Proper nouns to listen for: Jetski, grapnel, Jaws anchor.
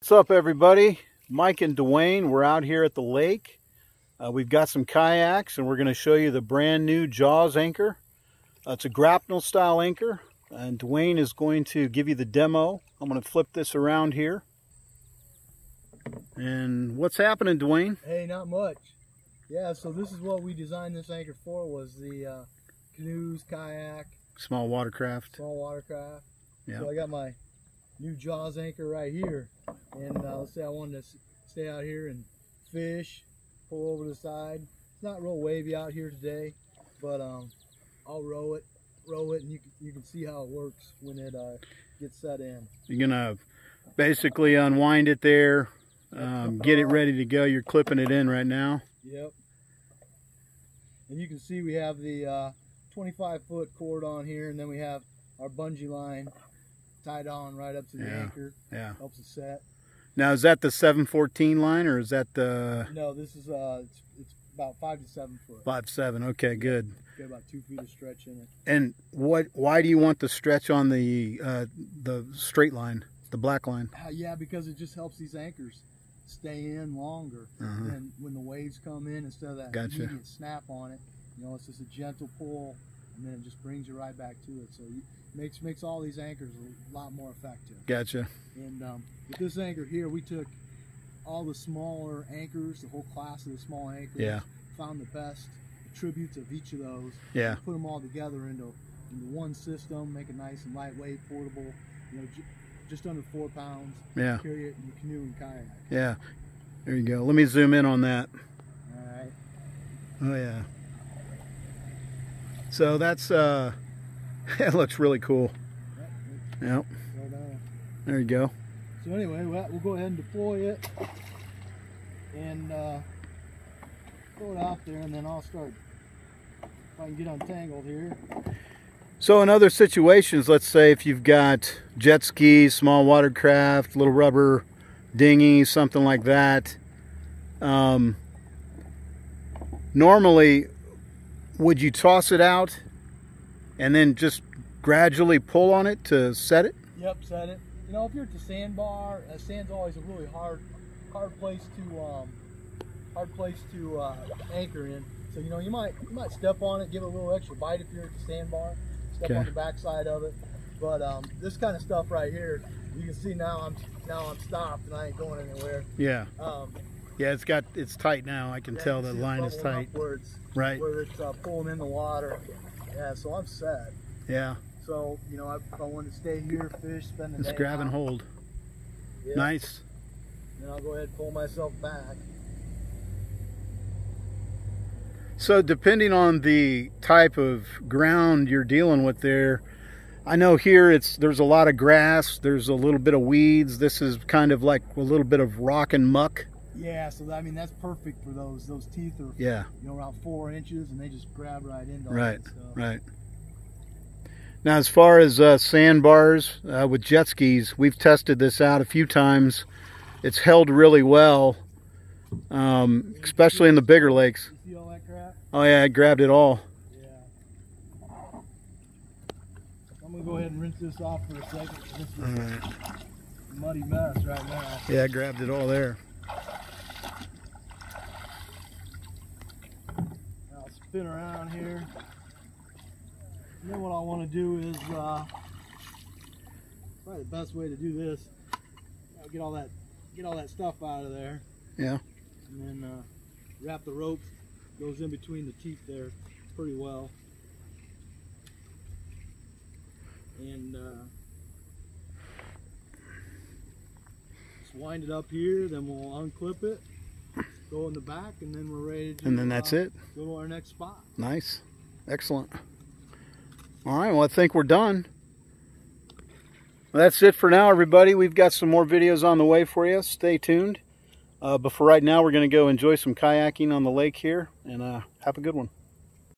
What's up, everybody? Mike and Dwayne, we're out here at the lake. We've got some kayaks and we're going to show you the brand new Jaws anchor. It's a grapnel style anchor and Dwayne is going to give you the demo. I'm going to flip this around here. And what's happening, Dwayne? Hey, not much. Yeah, so this is what we designed this anchor for, was the canoes, kayak. Small watercraft. Small watercraft. Yeah. So I got my new Jaws anchor right here. And let's say I wanted to stay out here and fish, pull over to the side. It's not real wavy out here today, but I'll row it, and you can see how it works when it gets set in. You're gonna basically unwind it there, get it ready to go. You're clipping it in right now. Yep. And you can see we have the 25-foot cord on here, and then we have our bungee line tied on right up to the anchor. Yeah. Helps it set. Now, is that the 7/14 line, or is that the? No, this is it's about 5 to 7 foot. 5'7". Okay, good. It's got about 2 feet of stretch in it. And what? Why do you want the stretch on the straight line, the black line? Yeah, because it just helps these anchors stay in longer, and when the waves come in, instead of that immediate snap on it, you know, it's just a gentle pull. And then it just brings you right back to it. So it makes all these anchors a lot more effective. Gotcha. And with this anchor here, we took all the smaller anchors, the whole class of the small anchors, found the best attributes of each of those, and put them all together into one system, make it nice and lightweight, portable, you know, just under 4 pounds. Yeah. Carry it in your canoe and kayak. Yeah. There you go. Let me zoom in on that. All right. Oh, yeah. So that's, it looks really cool. Yep. There you go. So anyway, we'll go ahead and deploy it and throw it out there, and then I'll start, if I can get untangled here. So in other situations, let's say if you've got jet skis, small watercraft, little rubber dinghy, something like that, normally, would you toss it out and then just gradually pull on it to set it? Yep, set it. You know, if you're at the sandbar, sand's always a really hard place to anchor in. So you know, you might step on it, give it a little extra bite if you're at the sandbar, step on the backside of it. But this kind of stuff right here, you can see now I'm stopped and I ain't going anywhere. Yeah. Yeah, it's tight now. I can tell the line is tight. Upwards, right. Where it's pulling in the water. Yeah, so I'm set. Yeah. So, you know, if I wanted to stay here, fish, spend the day. Just grab and hold. Yeah. Nice. And I'll go ahead and pull myself back. So, depending on the type of ground you're dealing with there, I know here there's a lot of grass, there's a little bit of weeds. This is kind of like a little bit of rock and muck. Yeah, so I mean that's perfect for those. Those teeth are you know, around 4 inches, and they just grab right into all that stuff. Right. Now, as far as sandbars with jet skis, we've tested this out a few times. It's held really well, especially in the bigger lakes. You see all that crap? Oh yeah, I grabbed it all. Yeah. I'm gonna go ahead and rinse this off for a second. This is a muddy mess right now. Yeah, I grabbed it all there. I'll spin around here, and then what I want to do is probably the best way to do this, I'll get all that stuff out of there. Yeah. And then wrap the rope, goes in between the teeth there pretty well, and wind it up here, then we'll unclip it, go in the back, and then we're ready to that's it. Go to our next spot. Nice. Excellent. All right, well, I think we're done. Well, that's it for now, everybody. We've got some more videos on the way for you. Stay tuned. But for right now, we're going to go enjoy some kayaking on the lake here, and have a good one.